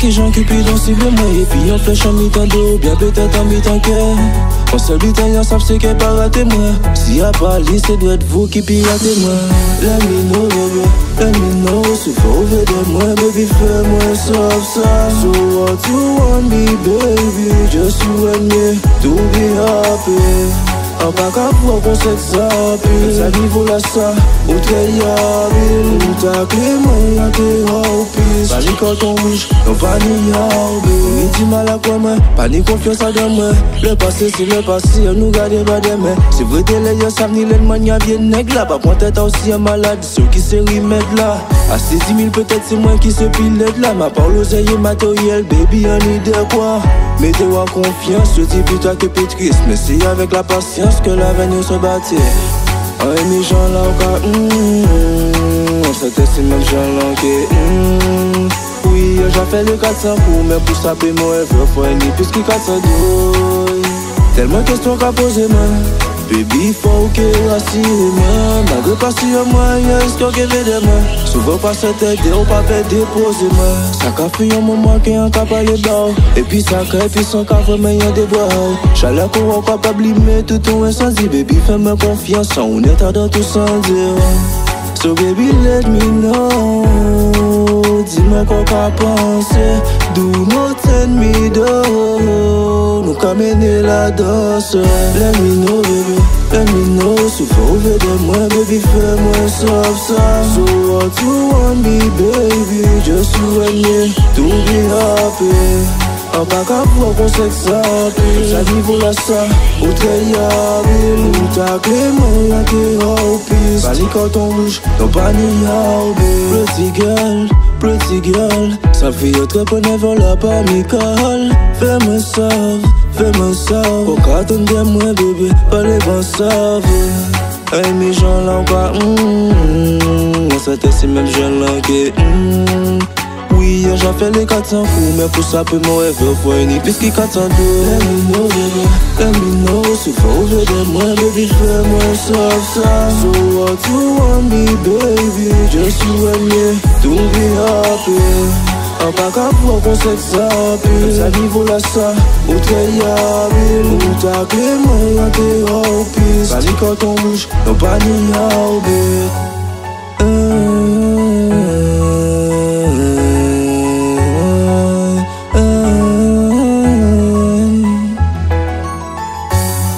que j'en cupido si bien me fille en flèche en mitando, bien peut-être en mitanqué. Quand seul italien savent ce qu'est par à témoin. Si à Paris, c'est doit être vous qui piratez moi. Let me know, si faut ouvrir de moi, baby, fais-moi sauf ça. So what you want me, baby, just you and me, to be happy. En pas qu'à voir qu'on s'est sapé, ça niveau là ça, ou très yabile. Ou ta clé, moi y'a tes haupies. Pas ni quand on riche, non pas ni yaubé. Ni du mal à quoi moi, pas ni confiance à demain. Le passé c'est le passé, on nous garde pas demain. C'est vrai t'es les yeux, ça venir les manières bien nègres là. Pas point tête aussi un malade, ceux qui se remettent là. À ces 10 000 peut-être c'est moi qui se pilette là. Ma parole l'oseille et matériel, baby on y de quoi. Mettez-vous à confiance, je dis plutôt que pétrisse. Mais c'est avec la patience que l'avenir se bâtit. On est mis gens là au cas, on s'était si même gens là qui, oui, j'ai fait le 400 coups, mais pour ça, paye mon effort, faut un nid, puisqu'il 400 douilles. Tellement question qu'à poser, man. Baby, faut que rassure-moi. Malgré pas si y'a moyen, histoire que j'ai des mains. Souvent pas cette idée, on pas fait déposer-moi. Ça qu'a fait un moment qu'il y a un cap à l'ébarre. Et puis ça crée, puis son cap mais y'a des bois. Chaleur qu'on va pas blimer tout ton incendie. Baby, fais-moi confiance, on est à dans tout sans dire. So baby, let me know. Dis-moi qu'on qu'a pensé. Do not send me down. Nous caminer la danse. Let me know, si faut ouvrir de moi, baby, fais-moi sauf ça. So what you want me, baby, just you and me, to be happy. En pas qu'à voir qu'on s'exalte, ça niveau là ça, ou très yabile. Ou ta clé, moi y'a tes haupies. Pas ni coton rouge, non pas ni yaubé. Pretty girl, ça fait autre qu'on never l'a pas m'école. Fais-moi sauve, qu'on cartonne de moi, bébé, pas les bons sauve. Hey, mes gens là, on va, on s'était si même jeune là, qui, oui, j'en fais les 400 coups, mais pour ça, peu mon rêve, faut une puisqu'il 400 deux. Let me know, si faut ouvrir de moi, baby, fais-moi sauve ça. So what you want me, baby, just you and me, to be happy. En pas qu'à voir qu'on s'exapile, ça niveau là ça, ou très yabile. Ou ta clé, moi y'a tes haupies. Pas ni quand on bouge, non pas ni yaubé.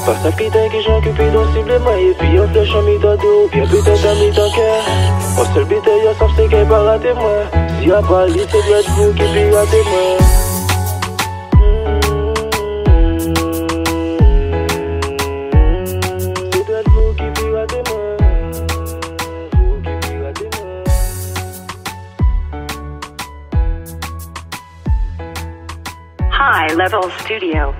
Pas ça qui t'a qui j'en cupide aussi blé moi. Et puis on flèche en mi-tado, bien peut-être à mi-tanker. On se le bite et y'a sauf c'est qu'elle part à témoin. Y'a pas l'idée d'être vous qui piratez moi. High Level Studio.